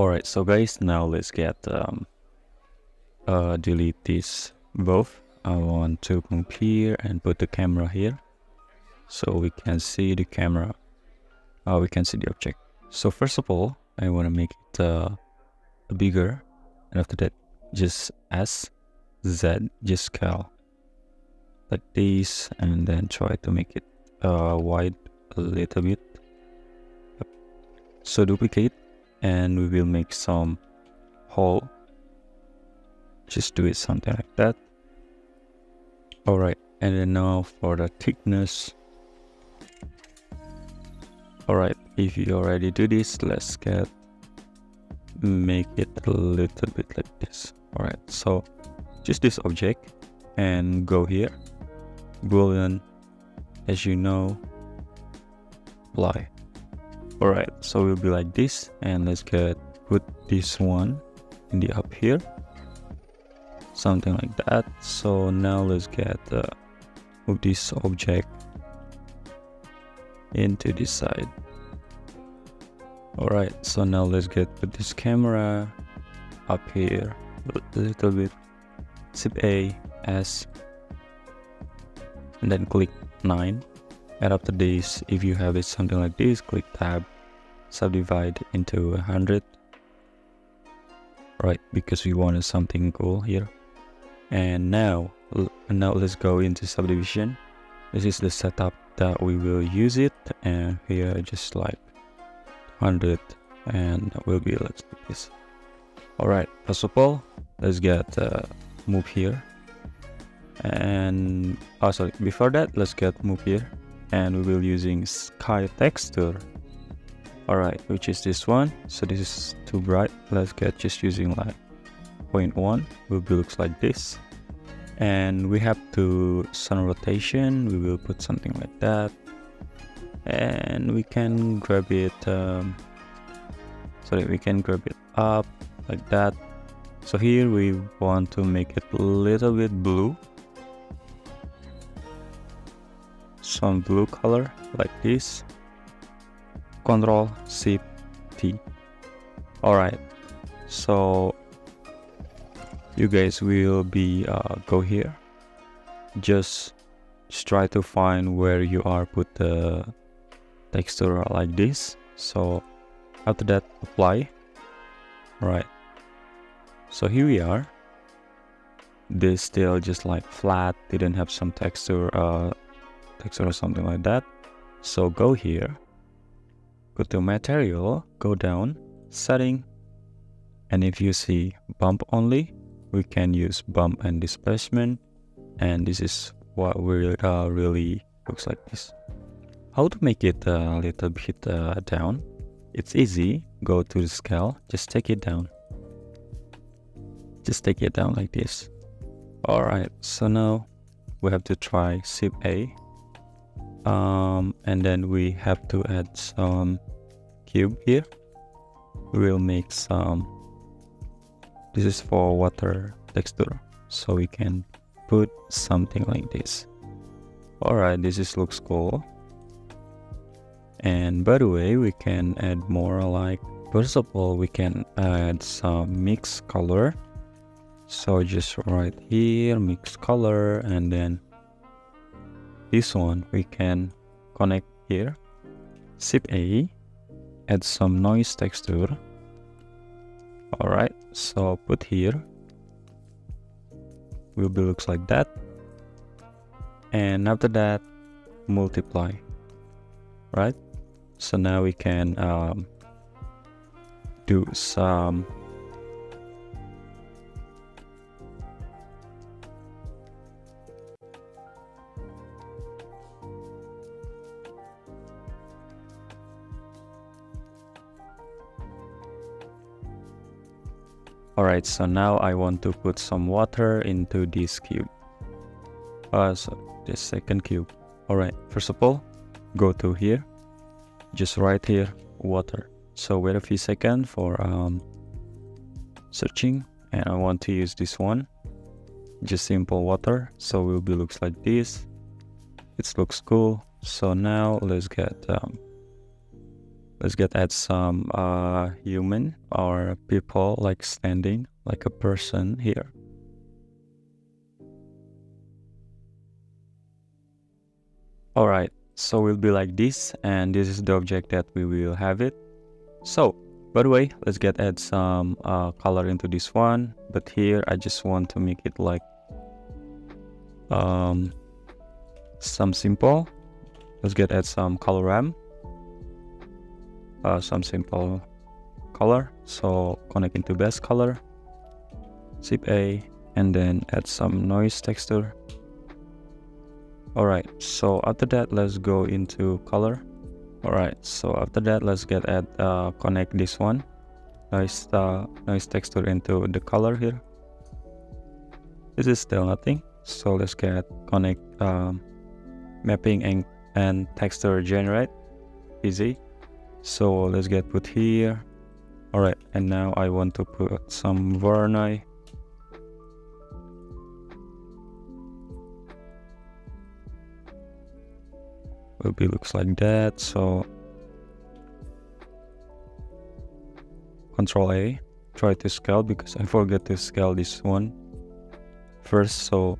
Alright, so guys, now let's get delete these both. I want to come here and put the camera here, so we can see the camera. We can see the object. So first of all, I want to make it bigger, and after that, just S, Z, just scale like this, and then try to make it wide a little bit. Yep. So duplicate, and we will make some hole. Just do it something like that. Alright, and then now for the thickness. Alright, if you already do this, let's get make it a little bit like this. Alright, so just this object and go here, boolean, as you know, apply. Alright, so we'll be like this, and let's get put this one in the up here, something like that. So now let's get move this object into this side. Alright, so now let's get put this camera up here a little bit, zip A, S, and then click 9, and after this, if you have it something like this, click tab, subdivide into 100. Right, because we wanted something cool here. And now let's go into subdivision. This is the setup that we will use it, and here just like 100, and we'll be let's do this. Alright, first of all, let's get move here, and oh sorry, before that let's get move here, and we will using sky texture. Alright, which is this one. So this is too bright. Let's get just using like 0.1. will be looks like this. And we have to sun rotation. We will put something like that. And we can grab it. We can grab it up like that. So here we want to make it a little bit blue. Some blue color like this. Control Shift T. Alright, so you guys will be go here. Just try to find where you are put the texture like this. So after that, apply. Alright, so here we are. This still just like flat. Didn't have some texture, or something like that. So go here. Go to material, go down, setting, and if you see bump only, we can use bump and displacement, and this is what we really looks like this. How to make it a little bit down? It's easy. Go to the scale, just take it down. Just take it down like this. Alright, so now we have to try Shift A. And then we have to add some cube here. We'll make some, this is for water texture, so we can put something like this. Alright, this is looks cool. And by the way, we can add more, like first of all we can add some mix color. So just right here, mix color, and then this one we can connect here, Shift A, add some noise texture. Alright, so put here, will be looks like that, and after that multiply. Right, so now we can do some Alright, so now I want to put some water into this cube. This second cube. Alright, first of all, go to here. Just right here, water. So wait a few seconds for searching. And I want to use this one. Just simple water. So it will be looks like this. It looks cool. So now let's get Let's get at some human or people like standing like a person here. Alright, so we'll be like this, and this is the object that we will have it. So, by the way, let's get add some color into this one, but here I just want to make it like some simple. Let's get add some color ramp, some simple color. So connect into base color, zip A, and then add some noise texture. Alright, so after that, let's go into color. Alright, so after that, let's get at connect this one, noise texture into the color here. This is still nothing, so let's get connect mapping and texture generate, easy. So let's get put here. Alright, and now I want to put some Varnai. Will be looks like that. So Control A, try to scale because I forgot to scale this one first. So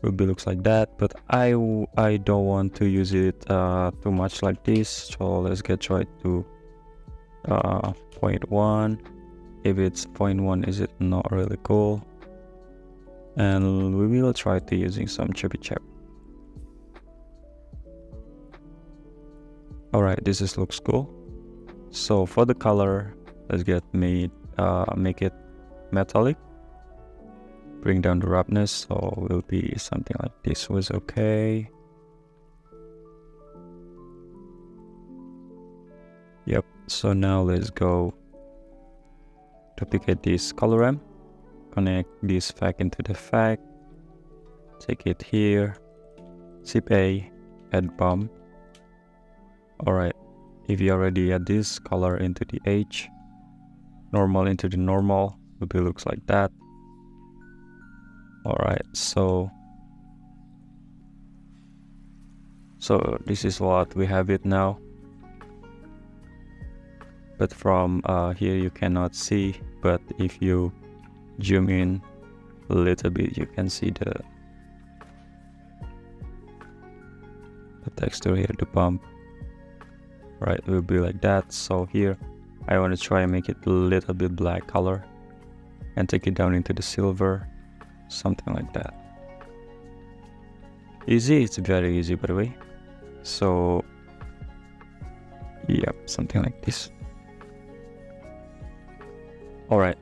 will be looks like that, but I don't want to use it too much like this. So let's get try to 0.1. If it's 0.1, is it not really cool? And we will try to using some chippy chap. Alright, this is looks cool. So for the color, let's get make it metallic. Bring down the roughness, so it will be something like this was okay. Yep, so now let's go duplicate this color ramp. Connect this fact into the fact. Take it here. Zip A, add bump. Alright, if you already add this color into the edge, normal into the normal, it looks like that. Alright, so this is what we have it now. But from here you cannot see, but if you zoom in a little bit, you can see the texture here, the bump. Right, it will be like that. So here I want to try and make it a little bit black color and take it down into the silver, something like that. Easy, it's very easy, by the way. So yep, something like this. Alright,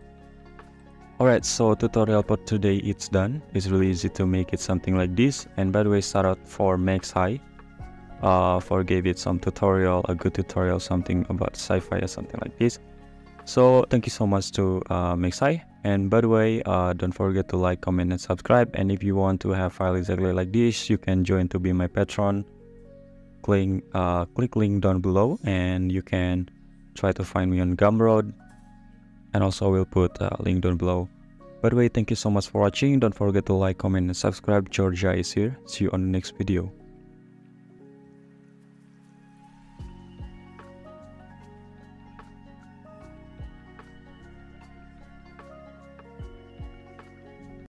so tutorial for today it's done. It's really easy to make it something like this. And by the way, shout out for Max Hay for gave it some tutorial, a good tutorial, something about sci-fi or something like this. So thank you so much to Max Hay. And by the way, don't forget to like, comment, and subscribe. And if you want to have file exactly like this, you can join to be my patron. Click link down below, and you can try to find me on Gumroad. And also we'll put a link down below. By the way, thank you so much for watching. Don't forget to like, comment, and subscribe. Georgia is here. See you on the next video.